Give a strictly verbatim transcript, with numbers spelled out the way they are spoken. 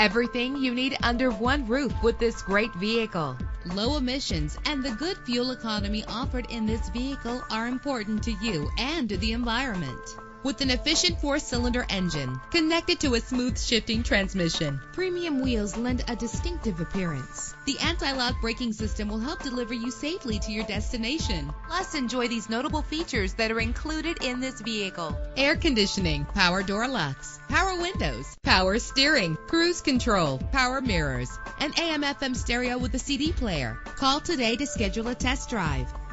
Everything you need under one roof with this great vehicle. Low emissions and the good fuel economy offered in this vehicle are important to you and the environment. With an efficient four-cylinder engine connected to a smooth shifting transmission, premium wheels lend a distinctive appearance. The anti-lock braking system will help deliver you safely to your destination. Plus, enjoy these notable features that are included in this vehicle: air conditioning, power door locks, power windows, power steering, cruise control, power mirrors, and A M F M stereo with a C D player. Call today to schedule a test drive.